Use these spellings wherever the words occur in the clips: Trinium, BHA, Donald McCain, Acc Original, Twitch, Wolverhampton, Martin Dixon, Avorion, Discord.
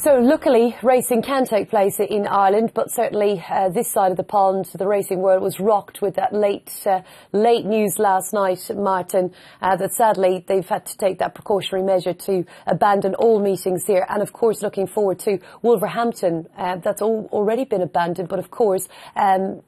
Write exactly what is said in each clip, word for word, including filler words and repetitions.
So luckily racing can take place in Ireland, but certainly uh, this side of the pond the racing world was rocked with that late uh, late news last night, Martin, uh, that sadly they've had to take that precautionary measure to abandon all meetings here, and of course looking forward to Wolverhampton. Uh, that's all already been abandoned, but of course um,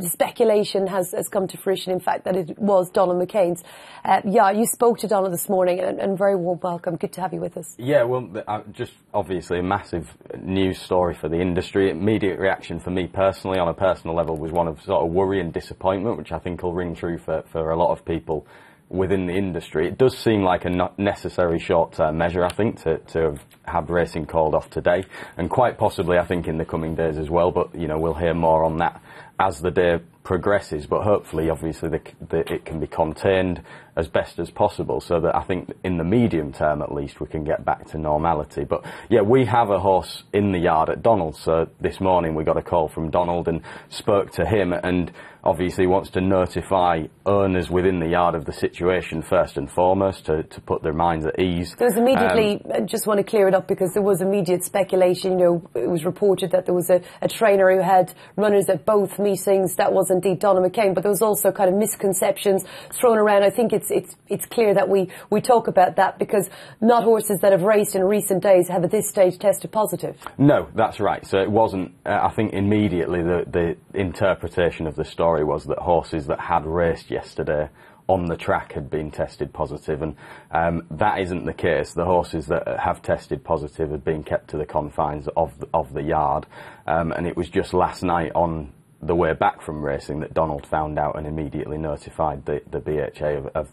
speculation has, has come to fruition, in fact, that it was Donald McCain's. Uh, yeah, you spoke to Donald this morning, and, and very warm welcome. Good to have you with us. Yeah, well, just obviously a massive news story for the industry. Immediate reaction for me personally, on a personal level, was one of sort of worry and disappointment, which I think will ring true for, for a lot of people within the industry. It does seem like a not necessary short-term measure, I think, to, to have, have racing called off today, and quite possibly, I think, in the coming days as well. But, you know, we'll hear more on that as the day progresses, but hopefully, obviously, the, the, it can be contained as best as possible, so that I think in the medium term, at least, we can get back to normality. But, yeah, we have a horse in the yard at Donald, so this morning we got a call from Donald and spoke to him, and obviously wants to notify owners within the yard of the situation first and foremost, to, to put their minds at ease. There was immediately, um, I just want to clear it up, because there was immediate speculation. You know, it was reported that there was a, a trainer who had runners at both meetings. That was indeed Donald McCain, but there was also kind of misconceptions thrown around. I think it's it's it's clear that we we talk about that, because not horses that have raced in recent days have at this stage tested positive. No, that's right. So it wasn't. Uh, I think immediately the the interpretation of the story was that horses that had raced yesterday on the track had been tested positive, and um, that isn't the case. The horses that have tested positive had been kept to the confines of the, of the yard, um, and it was just last night on the way back from racing that Donald found out and immediately notified the, the B H A of, of